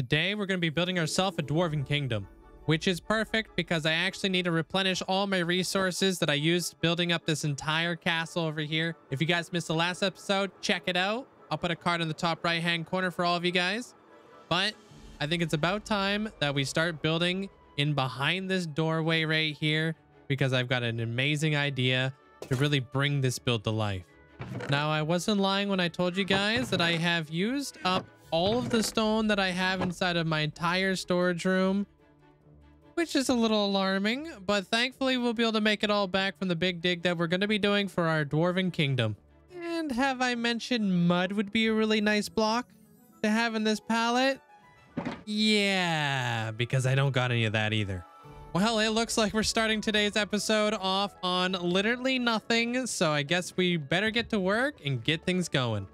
Today, we're going to be building ourselves a Dwarven Kingdom, which is perfect because I actually need to replenish all my resources that I used building up this entire castle over here. If you guys missed the last episode, check it out. I'll put a card in the top right-hand corner for all of you guys. But I think it's about time that we start building in behind this doorway right here because I've got an amazing idea to really bring this build to life. Now, I wasn't lying when I told you guys that I have used up all of the stone that I have inside of my entire storage room, which is a little alarming, but thankfully we'll be able to make it all back from the big dig that we're going to be doing for our Dwarven Kingdom. And have I mentioned mud would be a really nice block to have in this palette? Yeah, because I don't got any of that either. Well, it looks like we're starting today's episode off on literally nothing, so I guess we better get to work and get things going.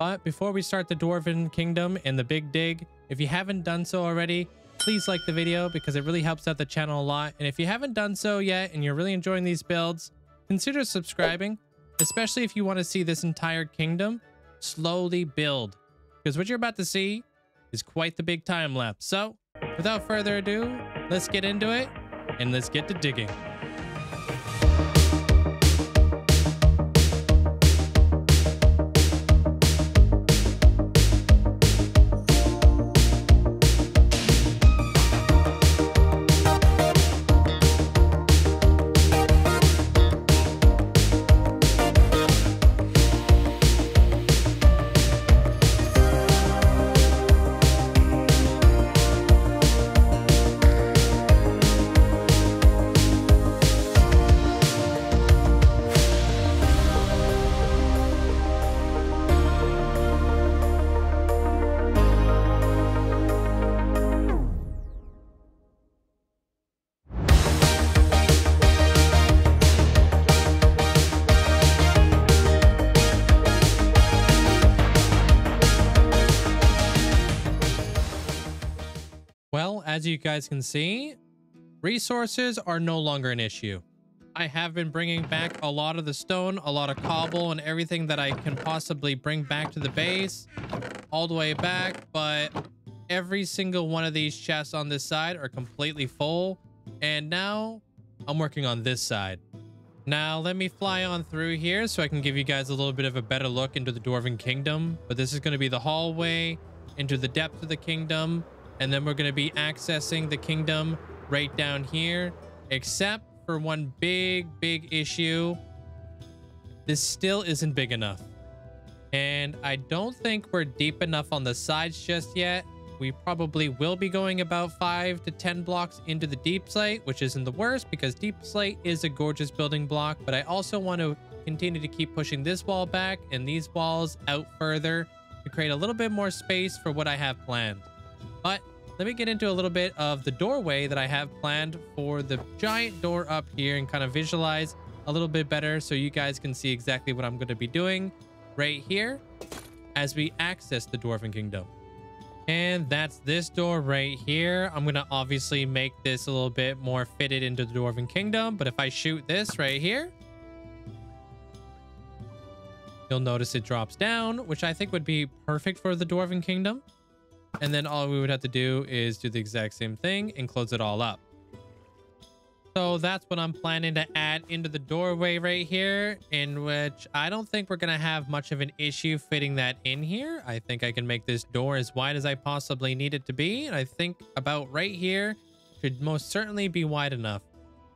But before we start the Dwarven Kingdom and the Big Dig, if you haven't done so already, please like the video because it really helps out the channel a lot. And if you haven't done so yet and you're really enjoying these builds, consider subscribing, especially if you want to see this entire kingdom slowly build. Because what you're about to see is quite the big time lapse. So without further ado, let's get into it and let's get to digging. As you guys can see, resources are no longer an issue. I have been bringing back a lot of the stone, a lot of cobble, and everything that I can possibly bring back to the base, all the way back, but every single one of these chests on this side are completely full, and now I'm working on this side. Now, let me fly on through here so I can give you guys a little bit of a better look into the Dwarven Kingdom, but this is going to be the hallway into the depth of the kingdom. And then we're going to be accessing the kingdom right down here, except for one big issue. This still isn't big enough. And I don't think we're deep enough on the sides just yet. We probably will be going about 5 to 10 blocks into the deep slate, which isn't the worst because deep slate is a gorgeous building block. But I also want to continue to keep pushing this wall back and these walls out further to create a little bit more space for what I have planned. But let me get into a little bit of the doorway that I have planned for the giant door up here and kind of visualize a little bit better so you guys can see exactly what I'm going to be doing right here as we access the Dwarven Kingdom. And that's this door right here. I'm going to obviously make this a little bit more fitted into the Dwarven Kingdom, but if I shoot this right here, you'll notice it drops down, which I think would be perfect for the Dwarven Kingdom. And then all we would have to do is do the exact same thing and close it all up. So that's what I'm planning to add into the doorway right here, in which I don't think we're going to have much of an issue fitting that in here. I think I can make this door as wide as I possibly need it to be. And I think about right here should most certainly be wide enough.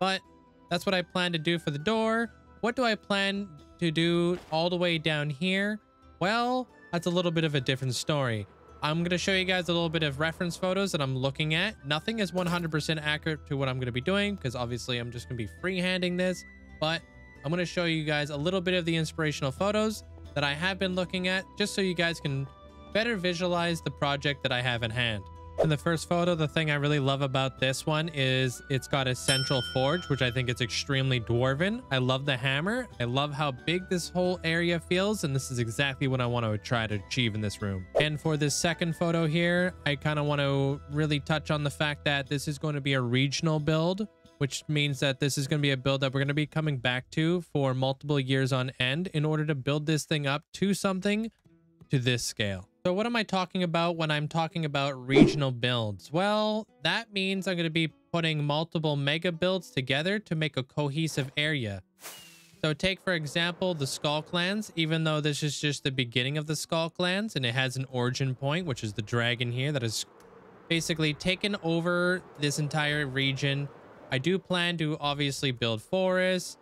But that's what I plan to do for the door. What do I plan to do all the way down here? Well, that's a little bit of a different story. I'm going to show you guys a little bit of reference photos that I'm looking at. Nothing is 100% accurate to what I'm going to be doing because obviously I'm just going to be freehanding this. But I'm going to show you guys a little bit of the inspirational photos that I have been looking at just so you guys can better visualize the project that I have in hand. In the first photo, the thing I really love about this one is it's got a central forge, which I think is extremely Dwarven. I love the hammer. I love how big this whole area feels, and this is exactly what I want to try to achieve in this room. And for this second photo here, I kind of want to really touch on the fact that this is going to be a regional build, which means that this is going to be a build that we're going to be coming back to for multiple years on end in order to build this thing up to something to this scale. So what am I talking about when I'm talking about regional builds? Well, that means I'm going to be putting multiple mega builds together to make a cohesive area. So take, for example, the Skull Clans, even though this is just the beginning of the Skull Clans, and it has an origin point, which is the dragon here that has basically taken over this entire region. I do plan to obviously build forests,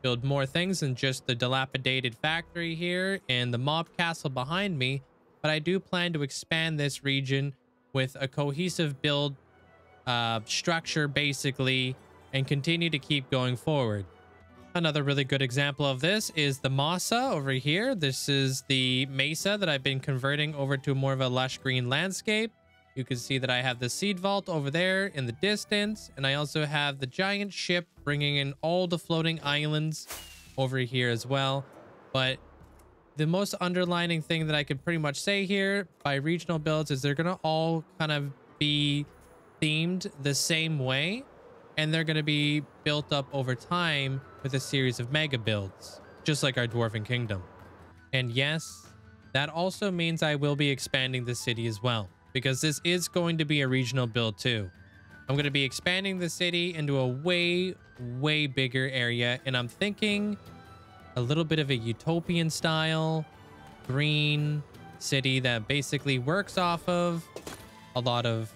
build more things than just the dilapidated factory here and the mob castle behind me, but I do plan to expand this region with a cohesive build structure, basically, and continue to keep going forward. Another really good example of this is the Masa over here. This is the Mesa that I've been converting over to more of a lush green landscape. You can see that I have the seed vault over there in the distance, and I also have the giant ship bringing in all the floating islands over here as well. But the most underlining thing that I could pretty much say here by regional builds is they're gonna all kind of be themed the same way, and they're going to be built up over time with a series of mega builds, just like our Dwarven Kingdom. And yes, that also means I will be expanding the city as well, because this is going to be a regional build too. I'm going to be expanding the city into a way, way bigger area, and I'm thinking a little bit of a utopian style, green city that basically works off of a lot of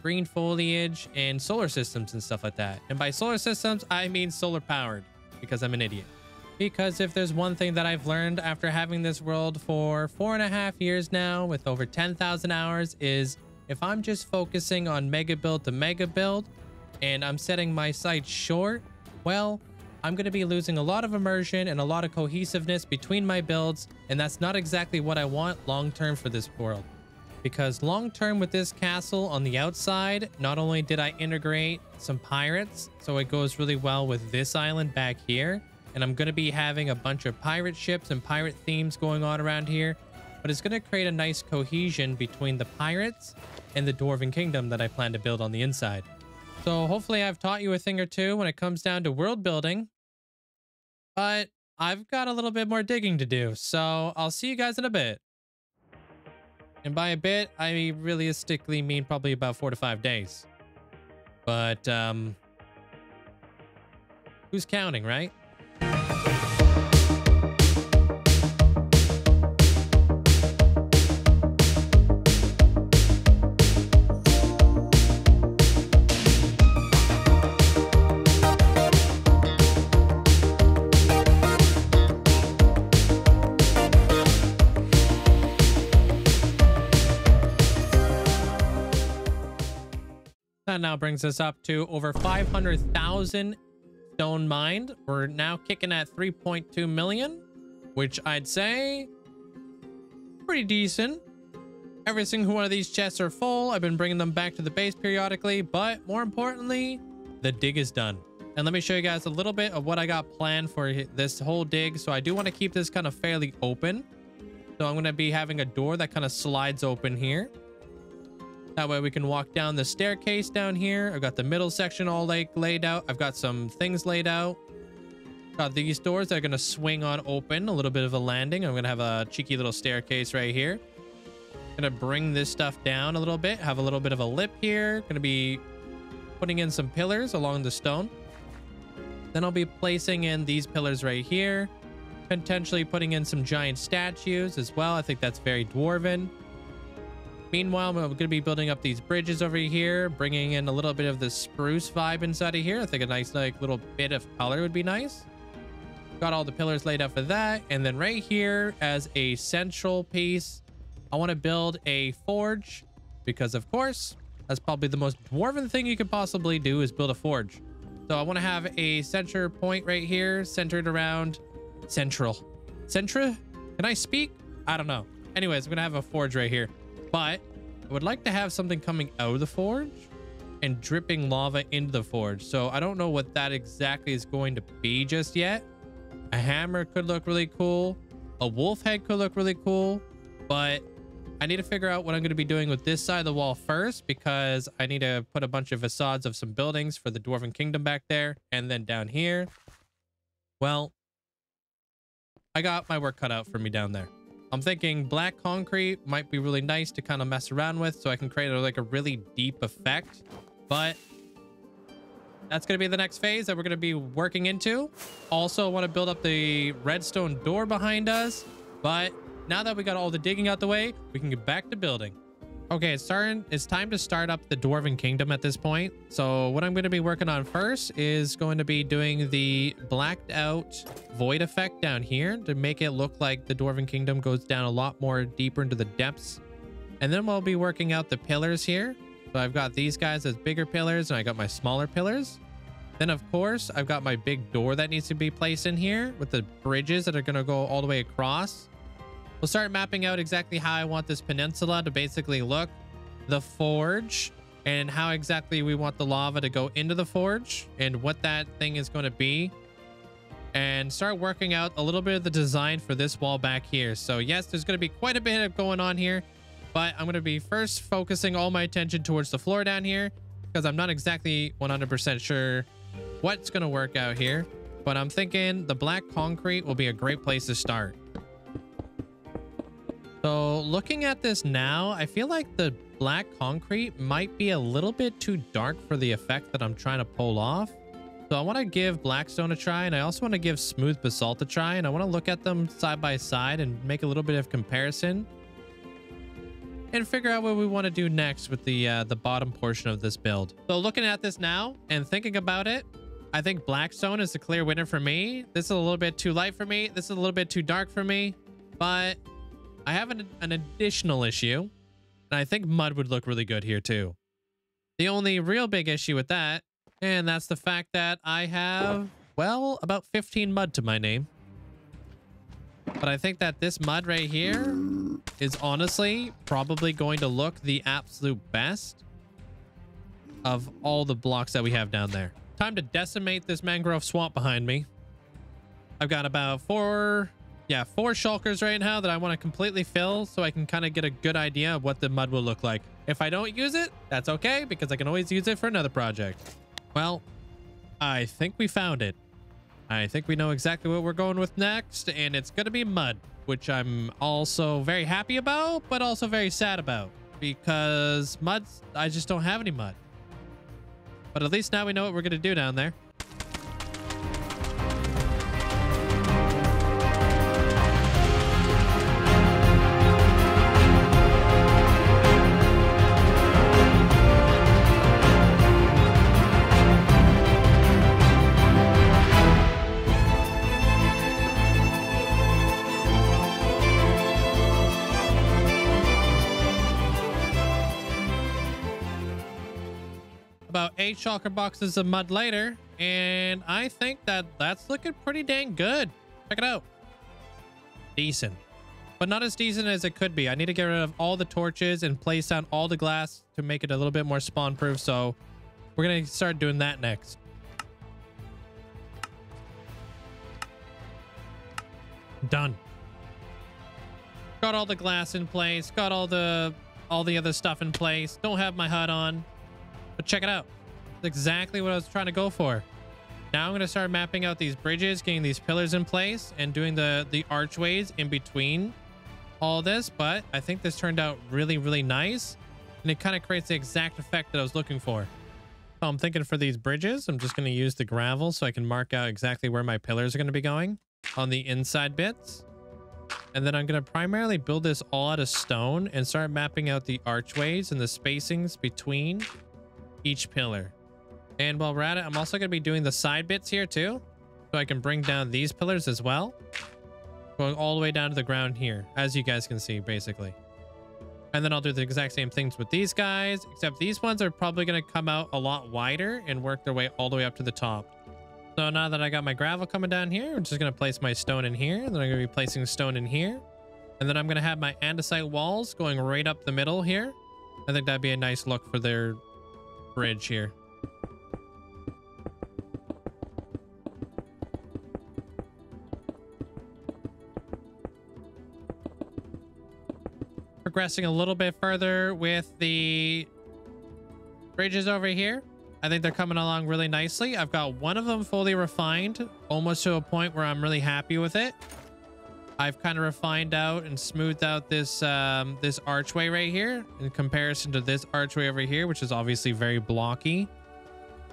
green foliage and solar systems and stuff like that. And by solar systems, I mean solar powered, because I'm an idiot. Because if there's one thing that I've learned after having this world for 4.5 years now with over 10,000 hours is if I'm just focusing on mega build to mega build and I'm setting my sights short, well, I'm going to be losing a lot of immersion and a lot of cohesiveness between my builds. And that's not exactly what I want long term for this world. Because long term with this castle on the outside, not only did I integrate some pirates, so it goes really well with this island back here. And I'm going to be having a bunch of pirate ships and pirate themes going on around here. But it's going to create a nice cohesion between the pirates and the Dwarven Kingdom that I plan to build on the inside. So hopefully I've taught you a thing or two when it comes down to world building. But I've got a little bit more digging to do, so I'll see you guys in a bit. And by a bit, I realistically mean probably about 4 to 5 days. But, who's counting, right? That now brings us up to over 500,000 stone mined. We're now kicking at 3.2 million, which I'd say pretty decent. Every single one of these chests are full. I've been bringing them back to the base periodically, but more importantly, the dig is done. And let me show you guys a little bit of what I got planned for this whole dig. So I do want to keep this kind of fairly open. So I'm going to be having a door that kind of slides open here. That way we can walk down the staircase down here. I've got the middle section all laid out. I've got some things laid out. Got these doors that are going to swing on open. A little bit of a landing. I'm going to have a cheeky little staircase right here. Going to bring this stuff down a little bit. Have a little bit of a lip here. Going to be putting in some pillars along the stone. Then I'll be placing in these pillars right here. Potentially putting in some giant statues as well. I think that's very Dwarven. Meanwhile, I'm going to be building up these bridges over here, bringing in a little bit of the spruce vibe inside of here. I think a nice like little bit of color would be nice. Got all the pillars laid out for that. And then right here as a central piece, I want to build a forge because, of course, that's probably the most Dwarven thing you could possibly do is build a forge. So I want to have a center point right here centered around central. Centra? Can I speak? I don't know. Anyways, I'm going to have a forge right here. But I would like to have something coming out of the forge and dripping lava into the forge. So I don't know what that exactly is going to be just yet. A hammer could look really cool. A wolf head could look really cool. But I need to figure out what I'm going to be doing with this side of the wall first, because I need to put a bunch of facades of some buildings for the Dwarven Kingdom back there. And then down here, well, I got my work cut out for me down there. I'm thinking black concrete might be really nice to kind of mess around with, so I can create like a really deep effect. But that's going to be the next phase that we're going to be working into. Also want to build up the redstone door behind us. But now that we got all the digging out the way, we can get back to building. Okay, it's time to start up the Dwarven Kingdom at this point. So what I'm going to be working on first is going to be doing the blacked out void effect down here to make it look like the Dwarven Kingdom goes down a lot more deeper into the depths. And then we'll be working out the pillars here. So I've got these guys as bigger pillars and I got my smaller pillars. Then of course, I've got my big door that needs to be placed in here with the bridges that are going to go all the way across. We'll start mapping out exactly how I want this peninsula to basically look, the forge, and how exactly we want the lava to go into the forge and what that thing is going to be, and start working out a little bit of the design for this wall back here. So yes, there's going to be quite a bit of going on here, but I'm going to be first focusing all my attention towards the floor down here because I'm not exactly 100% sure what's going to work out here, but I'm thinking the black concrete will be a great place to start. So looking at this now, I feel like the black concrete might be a little bit too dark for the effect that I'm trying to pull off. So I want to give blackstone a try, and I also want to give smooth basalt a try, and I want to look at them side by side and make a little bit of comparison and figure out what we want to do next with the bottom portion of this build. So looking at this now and thinking about it, I think blackstone is the clear winner for me. This is a little bit too light for me. This is a little bit too dark for me, but I have an additional issue, and I think mud would look really good here too. The only real big issue with that, and that's the fact that I have, well, about 15 mud to my name. But I think that this mud right here is honestly probably going to look the absolute best of all the blocks that we have down there. Time to decimate this mangrove swamp behind me. I've got about four shulkers right now that I want to completely fill so I can kind of get a good idea of what the mud will look like. If I don't use it, that's okay because I can always use it for another project. Well, I think we found it. I think we know exactly what we're going with next, and it's going to be mud, which I'm also very happy about, but also very sad about because muds, I just don't have any mud. But at least now we know what we're going to do down there. About 8 shulker boxes of mud later, and I think that's looking pretty dang good. Check it out. Decent, but not as decent as it could be. I need to get rid of all the torches and place down all the glass to make it a little bit more spawn proof, so we're gonna start doing that next. Done. Got all the glass in place, got all the other stuff in place. Don't have my HUD on, but check it out. That's exactly what I was trying to go for. Now I'm going to start mapping out these bridges, getting these pillars in place, and doing the archways in between all this. But I think this turned out really, really nice, and it kind of creates the exact effect that I was looking for. So I'm thinking for these bridges, I'm just going to use the gravel so I can mark out exactly where my pillars are going to be going on the inside bits. And then I'm going to primarily build this all out of stone and start mapping out the archways and the spacings between each pillar. And while we're at it, I'm also going to be doing the side bits here too, so I can bring down these pillars as well, going all the way down to the ground here, as you guys can see basically. And then I'll do the exact same things with these guys, except these ones are probably going to come out a lot wider and work their way all the way up to the top. So now that I got my gravel coming down here, I'm just going to place my stone in here, and then I'm going to be placing stone in here, and then I'm going to have my andesite walls going right up the middle here. I think that'd be a nice look for their bridge here. Progressing a little bit further with the bridges over here. I think they're coming along really nicely. I've got one of them fully refined, almost to a point where I'm really happy with it. I've kind of refined out and smoothed out this this archway right here in comparison to this archway over here, which is obviously very blocky.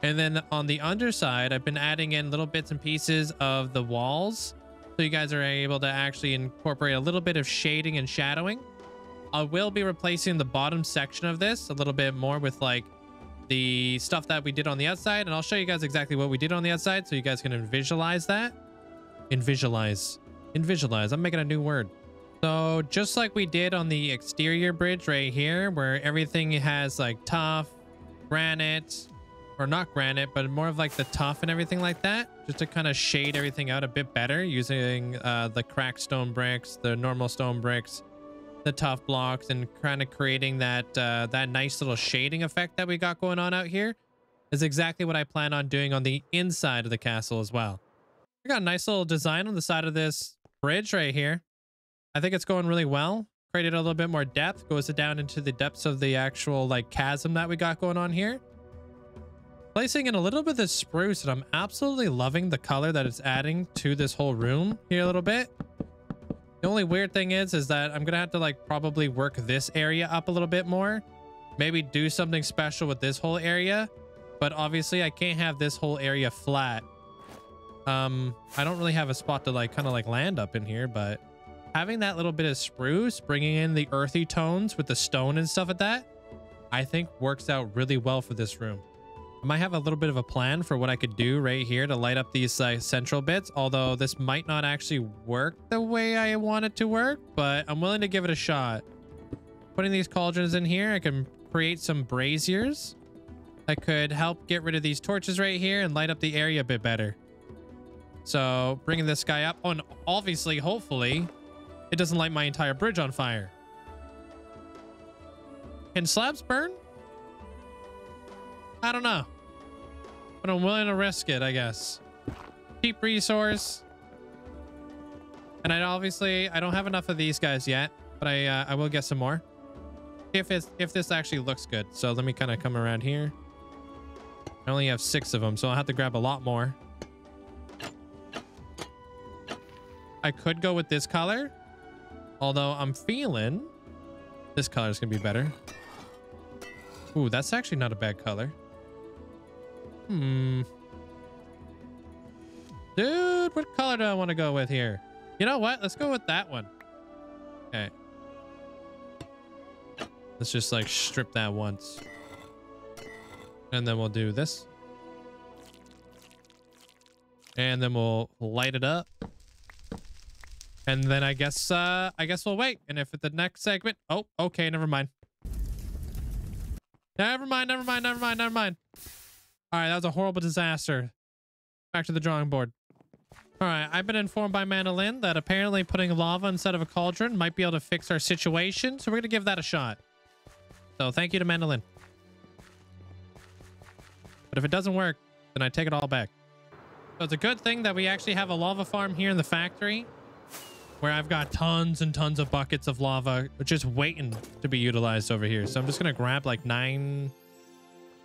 And then on the underside, I've been adding in little bits and pieces of the walls, so you guys are able to actually incorporate a little bit of shading and shadowing. I will be replacing the bottom section of this a little bit more with like the stuff that we did on the outside, and I'll show you guys exactly what we did on the outside so you guys can visualize that. Visualize. I'm making a new word. So just like we did on the exterior bridge right here, where everything has like tough granite, or not granite, but more of like the tough and everything like that, just to kind of shade everything out a bit better using the cracked stone bricks, the normal stone bricks, the tough blocks, and kind of creating that that nice little shading effect that we got going on out here is exactly what I plan on doing on the inside of the castle as well. We got a nice little design on the side of this bridge right here. I think it's going really well. Created a little bit more depth, goes down into the depths of the actual like chasm that we got going on here. Placing in a little bit of spruce, and I'm absolutely loving the color that it's adding to this whole room here a little bit. The only weird thing is that I'm gonna have to like probably work this area up a little bit more, maybe do something special with this whole area, but obviously I can't have this whole area flat. I don't really have a spot to like kind of like land up in here, but having that little bit of spruce, bringing in the earthy tones with the stone and stuff like that, I think works out really well for this room. I might have a little bit of a plan for what I could do right here to light up these central bits, although this might not actually work the way I want it to work, but I'm willing to give it a shot. Putting these cauldrons in here, I can create some braziers that could help get rid of these torches right here and light up the area a bit better. So bringing this guy up, oh, and obviously, hopefully, it doesn't light my entire bridge on fire. Can slabs burn? I don't know, but I'm willing to risk it, I guess. Cheap resource. And I don't have enough of these guys yet, but I will get some more if this actually looks good. So let me kind of come around here. I only have 6 of them, so I'll have to grab a lot more. I could go with this color, although I'm feeling this color is gonna be better. Ooh, that's actually not a bad color. Dude, what color do I want to go with here? You know what? Let's go with that one. Okay. Let's just like strip that once. And then we'll do this. And then we'll light it up. And then I guess we'll wait. And if at the next segment, oh, okay, never mind. Never mind. All right, that was a horrible disaster. Back to the drawing board. All right, I've been informed by Mandolin that apparently putting lava instead of a cauldron might be able to fix our situation, so we're gonna give that a shot. So thank you to Mandolin. But if it doesn't work, then I take it all back. So it's a good thing that we actually have a lava farm here in the factory, where I've got tons and tons of buckets of lava just waiting to be utilized over here. So I'm just going to grab like 9,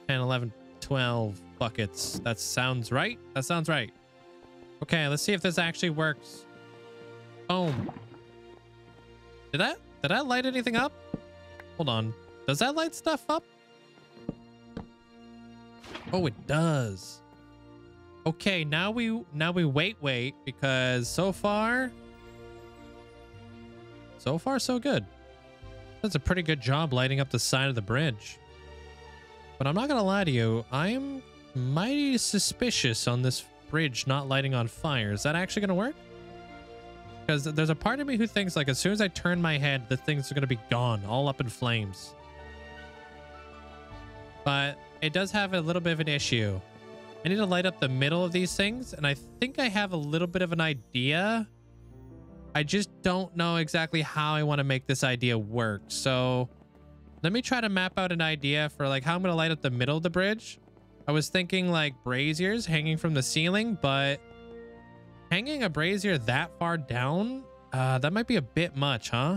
10, 11, 12 buckets. That sounds right. Okay, let's see if this actually works. Boom. Did I light anything up? Hold on. Does that light stuff up? Oh, it does. Okay, now we wait, because so far, so good. That's a pretty good job lighting up the side of the bridge. But I'm not going to lie to you, I'm mighty suspicious on this bridge not lighting on fire. Is that actually going to work? Because there's a part of me who thinks, like, as soon as I turn my head, the things are going to be gone, all up in flames. But it does have a little bit of an issue. I need to light up the middle of these things, and I think I have a little bit of an idea. I just don't know exactly how I want to make this idea work. So let me try to map out an idea for like how I'm going to light up the middle of the bridge. I was thinking like braziers hanging from the ceiling, but hanging a brazier that far down, that might be a bit much, huh?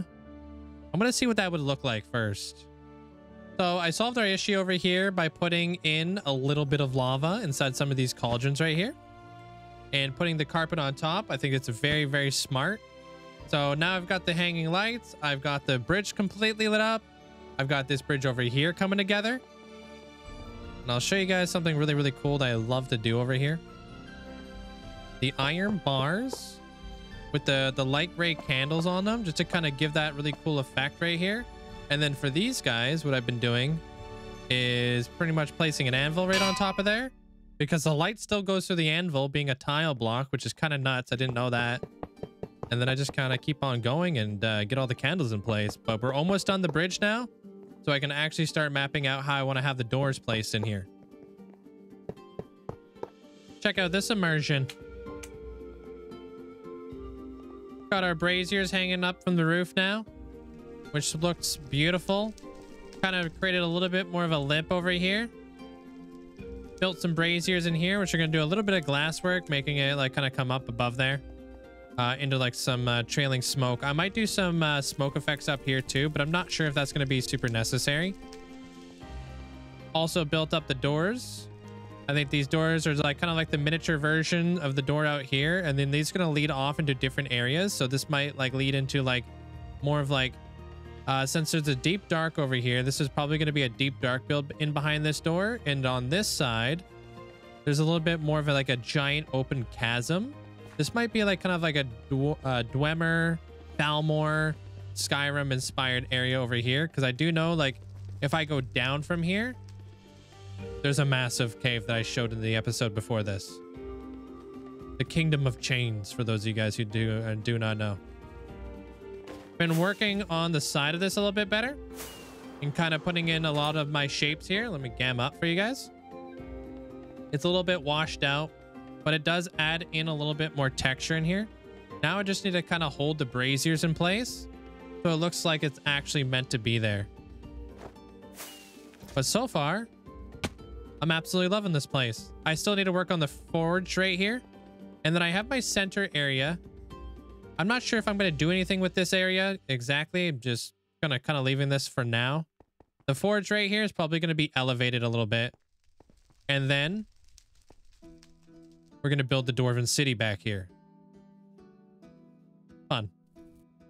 I'm going to see what that would look like first. So I solved our issue over here by putting in a little bit of lava inside some of these cauldrons right here and putting the carpet on top. I think it's very, very smart. So now I've got the hanging lights. I've got the bridge completely lit up. I've got this bridge over here coming together. And I'll show you guys something really, really cool that I love to do over here. The iron bars with the light gray candles on them, just to kind of give that really cool effect right here. And then for these guys, what I've been doing is pretty much placing an anvil right on top of there, because the light still goes through the anvil being a tile block, which is kind of nuts. I didn't know that. And then I just kind of keep on going and get all the candles in place. But we're almost on the bridge now, so I can actually start mapping out how I want to have the doors placed in here. Check out this immersion. Got our braziers hanging up from the roof now, which looks beautiful. Kind of created a little bit more of a lip over here. Built some braziers in here, which are going to do a little bit of glass work, making it like kind of come up above there. Into like some trailing smoke. I might do some smoke effects up here too, but I'm not sure if that's going to be super necessary. Also built up the doors. I think these doors are like kind of like the miniature version of the door out here, and then these are going to lead off into different areas. So this might like lead into like more of like since there's a deep dark over here, this is probably going to be a deep dark build in behind this door. And on this side, there's a little bit more of a, like a giant open chasm. This might be like kind of like a Dwemer, Falmor, Skyrim inspired area over here. Because I do know like if I go down from here, there's a massive cave that I showed in the episode before this. The Kingdom of Chains, for those of you guys who do not know. Been working on the side of this a little bit better. And kind of putting in a lot of my shapes here. Let me gam up for you guys. It's a little bit washed out, but it does add in a little bit more texture in here. Now I just need to kind of hold the braziers in place, so it looks like it's actually meant to be there. But so far, I'm absolutely loving this place. I still need to work on the forge right here. And then I have my center area. I'm not sure if I'm going to do anything with this area exactly. I'm just going to kind of leaving this for now. The forge right here is probably going to be elevated a little bit. And then we're going to build the Dwarven City back here. Fun.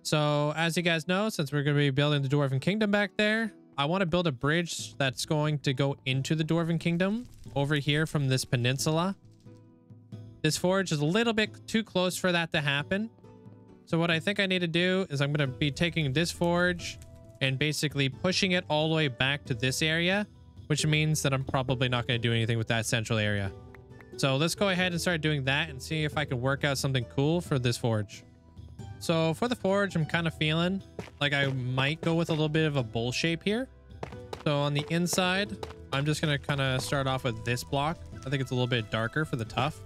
So as you guys know, since we're going to be building the Dwarven Kingdom back there, I want to build a bridge that's going to go into the Dwarven Kingdom over here from this peninsula. This forge is a little bit too close for that to happen. So what I think I need to do is I'm going to be taking this forge and basically pushing it all the way back to this area, which means that I'm probably not going to do anything with that central area. So let's go ahead and start doing that and see if I can work out something cool for this forge. So for the forge, I'm kind of feeling like I might go with a little bit of a bowl shape here. So on the inside, I'm just going to kind of start off with this block. I think it's a little bit darker for the tuff.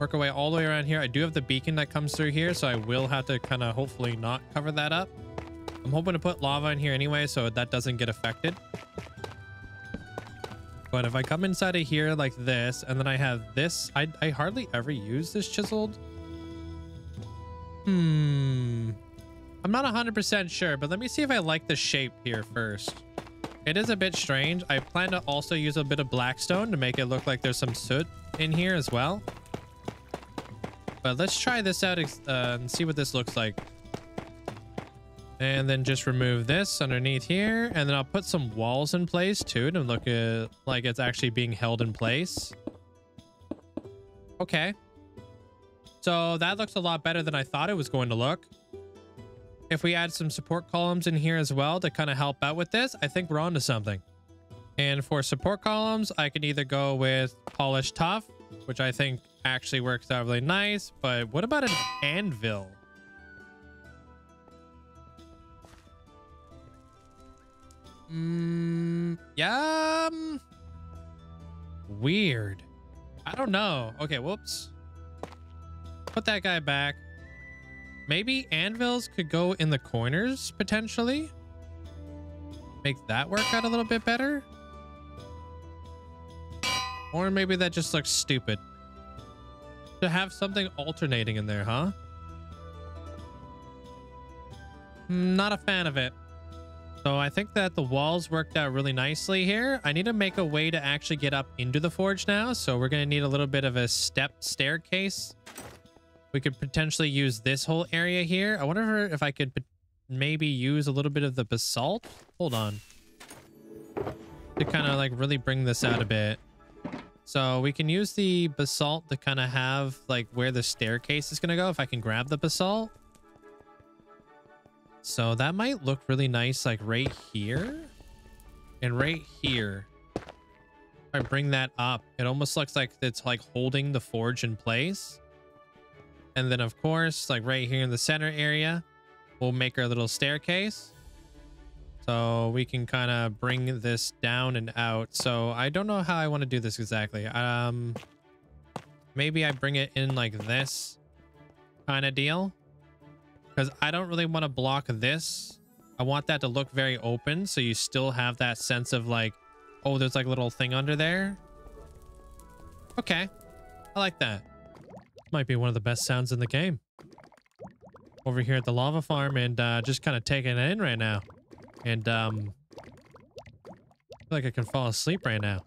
Work our way all the way around here. I do have the beacon that comes through here, so I will have to kind of hopefully not cover that up. I'm hoping to put lava in here anyway, so that doesn't get affected. But if I come inside of here like this, and then I have this, I hardly ever use this chiseled. I'm not 100% sure, but let me see if I like the shape here first. It is a bit strange. I plan to also use a bit of blackstone to make it look like there's some soot in here as well. But let's try this out and see what this looks like. And then just remove this underneath here. And then I'll put some walls in place too to look like it's actually being held in place. Okay. So that looks a lot better than I thought it was going to look. If we add some support columns in here as well to kind of help out with this, I think we're onto something. And for support columns, I can either go with polished tuff, which I think actually works out really nice. But what about an anvil? Yeah. Weird. I don't know. Okay, whoops. Put that guy back. Maybe anvils could go in the corners, potentially. Make that work out a little bit better. Or maybe that just looks stupid. To have something alternating in there, huh? Not a fan of it. So I think that the walls worked out really nicely here. I need to make a way to actually get up into the forge now. So we're going to need a little bit of a step staircase We could potentially use this whole area here. I wonder if I could maybe use a little bit of the basalt. Hold on. To kind of like really bring this out a bit. So we can use the basalt to kind of have like where the staircase is going to go. If I can grab the basalt. So that might look really nice, like right here and right here. If I bring that up, it almost looks like it's like holding the forge in place. And then of course, like right here in the center area, we'll make our little staircase. So we can kind of bring this down and out. So I don't know how I want to do this exactly. Maybe I bring it in like this kind of deal. Because I don't really want to block this. I want that to look very open. So you still have that sense of like, oh, there's like a little thing under there. Okay. I like that. Might be one of the best sounds in the game. Over here at the lava farm and just kind of taking it in right now. And I feel like I can fall asleep right now.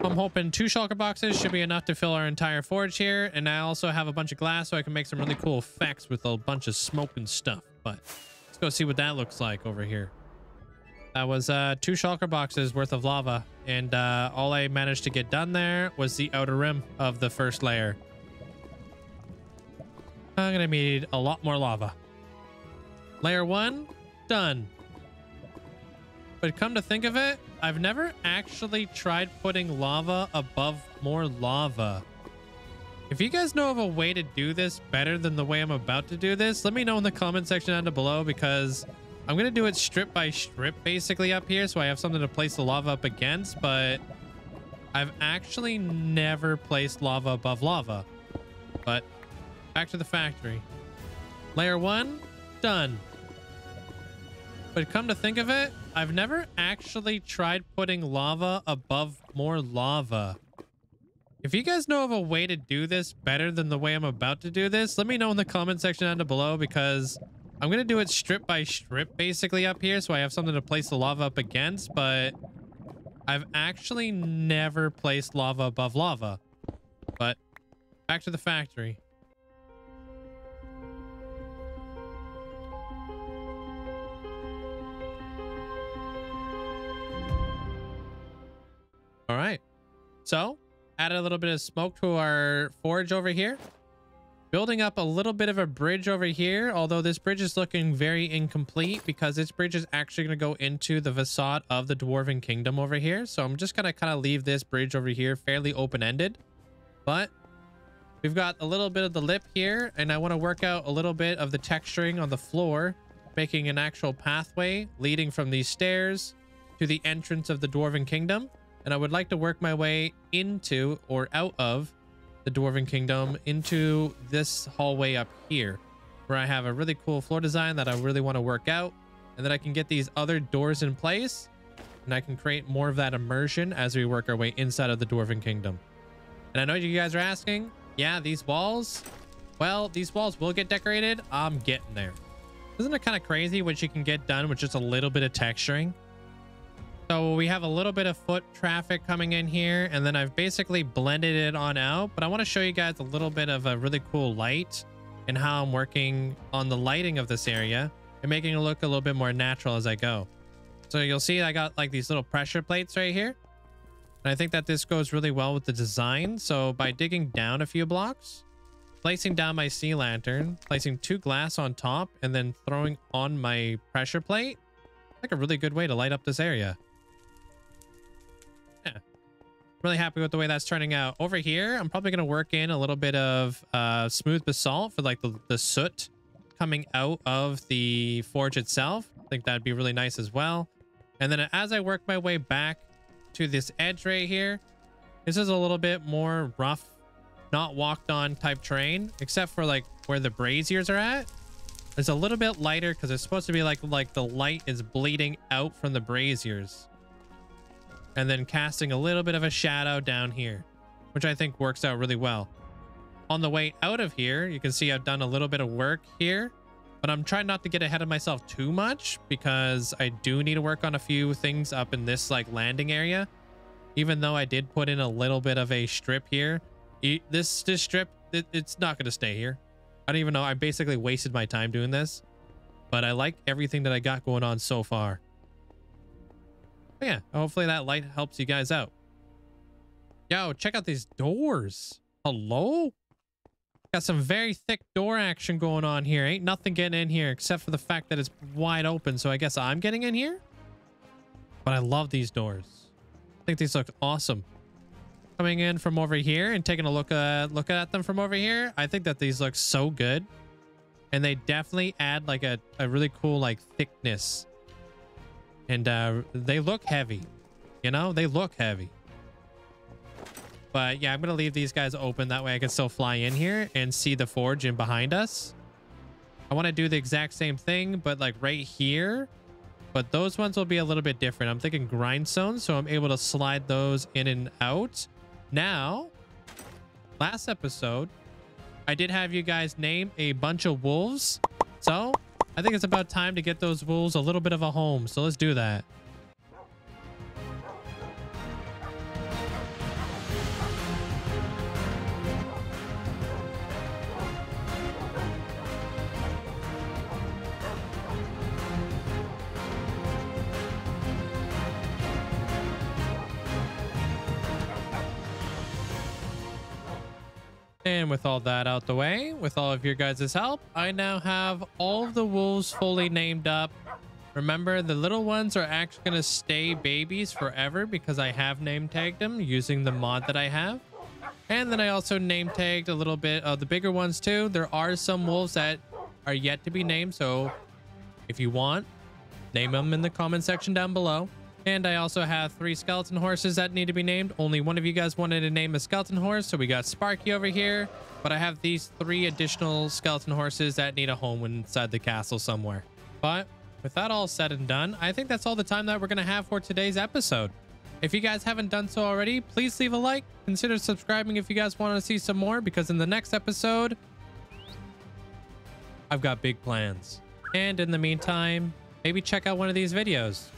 I'm hoping 2 shulker boxes should be enough to fill our entire forge here. And I also have a bunch of glass so I can make some really cool effects with a bunch of smoke and stuff. But let's go see what that looks like over here. That was 2 shulker boxes worth of lava. And all I managed to get done there was the outer rim of the first layer. I'm going to need a lot more lava. Layer 1, done. But come to think of it, I've never actually tried putting lava above more lava. If you guys know of a way to do this better than the way I'm about to do this, let me know in the comment section down below, because I'm going to do it strip by strip basically up here, so I have something to place the lava up against, but I've actually never placed lava above lava. But back to the factory. Layer 1, done. But come to think of it, I've never actually tried putting lava above more lava. If you guys know of a way to do this better than the way I'm about to do this, let me know in the comment section down below, because I'm going to do it strip by strip basically up here. So I have something to place the lava up against, but I've actually never placed lava above lava. But back to the factory. All right, so added a little bit of smoke to our forge over here, building up a little bit of a bridge over here, although this bridge is looking very incomplete because this bridge is actually going to go into the facade of the Dwarven Kingdom over here. So I'm just going to kind of leave this bridge over here fairly open-ended, but we've got a little bit of the lip here, and I want to work out a little bit of the texturing on the floor, making an actual pathway leading from these stairs to the entrance of the Dwarven Kingdom. And I would like to work my way into or out of the Dwarven Kingdom into this hallway up here, where I have a really cool floor design that I really want to work out. And then I can get these other doors in place, and I can create more of that immersion as we work our way inside of the Dwarven Kingdom. And I know you guys are asking, yeah, these walls, well, these walls will get decorated. I'm getting there. Isn't it kind of crazy what you can get done with just a little bit of texturing? So we have a little bit of foot traffic coming in here, and then I've basically blended it on out, but I want to show you guys a little bit of a really cool light and how I'm working on the lighting of this area and making it look a little bit more natural as I go. So you'll see I got like these little pressure plates right here, and I think that this goes really well with the design. So by digging down a few blocks, placing down my sea lantern, placing 2 glass on top, and then throwing on my pressure plate, like a really good way to light up this area. Really happy with the way that's turning out. Over here, I'm probably going to work in a little bit of smooth basalt for like the soot coming out of the forge itself. I think that'd be really nice as well. And then as I work my way back to this edge right here, this is a little bit more rough, not walked on type terrain, except for like where the braziers are at. It's a little bit lighter because it's supposed to be like the light is bleeding out from the braziers. And then casting a little bit of a shadow down here, which I think works out really well. On the way out of here, you can see I've done a little bit of work here, but I'm trying not to get ahead of myself too much because I do need to work on a few things up in this like landing area. Even though I did put in a little bit of a strip here, This strip, it's not going to stay here. I don't even know. I basically wasted my time doing this, but I like everything that I got going on so far. But yeah, hopefully that light helps you guys out. Yo, check out these doors. Hello? Got some very thick door action going on here. Ain't nothing getting in here except for the fact that it's wide open. So I guess I'm getting in here. But I love these doors. I think these look awesome. Coming in from over here and taking a look at them from over here. I think that these look so good. And they definitely add like a really cool like thickness. And they look heavy. You know, they look heavy. But yeah, I'm going to leave these guys open. That way I can still fly in here and see the forge in behind us. I want to do the exact same thing, but like right here. But those ones will be a little bit different. I'm thinking grindstone, so I'm able to slide those in and out. Now, last episode, I did have you guys name a bunch of wolves. So I think it's about time to get those wolves a little bit of a home. So let's do that. And with all that out the way, with all of your guys' help, I now have all the wolves fully named up. Remember, the little ones are actually going to stay babies forever because I have name tagged them using the mod that I have. And then I also name tagged a little bit of the bigger ones too. There are some wolves that are yet to be named, so if you want, name them in the comment section down below. And I also have 3 skeleton horses that need to be named. Only one of you guys wanted to name a skeleton horse, so we got Sparky over here. But I have these 3 additional skeleton horses that need a home inside the castle somewhere. But with that all said and done, I think that's all the time that we're going to have for today's episode. If you guys haven't done so already, please leave a like. Consider subscribing if you guys want to see some more, because in the next episode, I've got big plans. And in the meantime, maybe check out one of these videos.